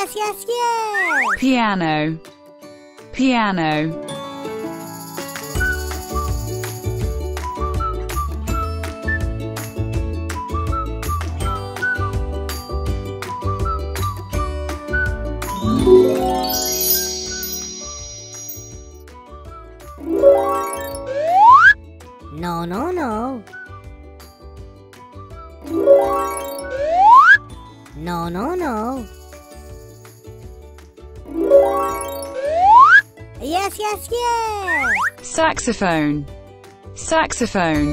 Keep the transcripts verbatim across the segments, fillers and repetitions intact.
yes, yes, yes. Piano, piano. No, no, no. No, no, no. Yes, yes, yes. Saxophone, saxophone.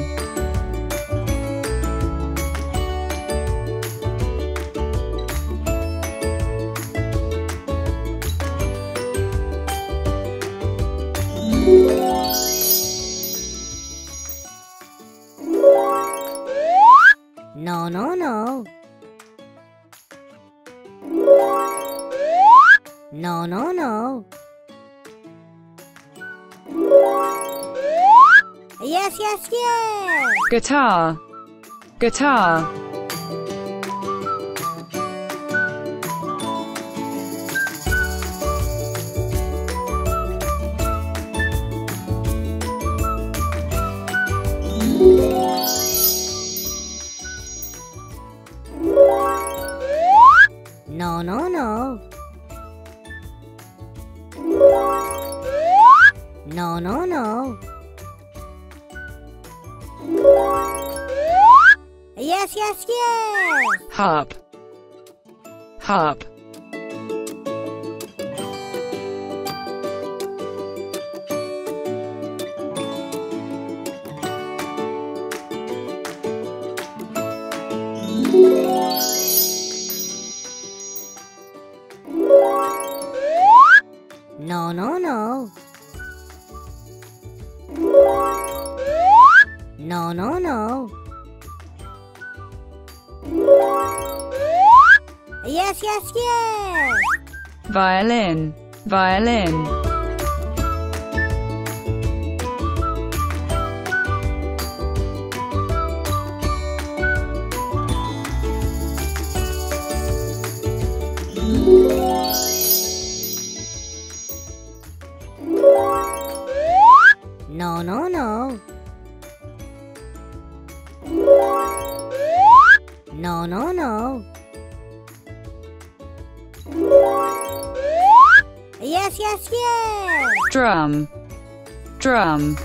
No, no, no. No, no, no. Yes, yes, yes. Guitar, guitar. No, no, no. No, no, no. Yes, yes, yes. Harp, harp. No, no, no. No, no, no. Yes, yes, yes. Violin, violin. No, no, no. No, no, no. Yes, yes, yes. Drum, drum.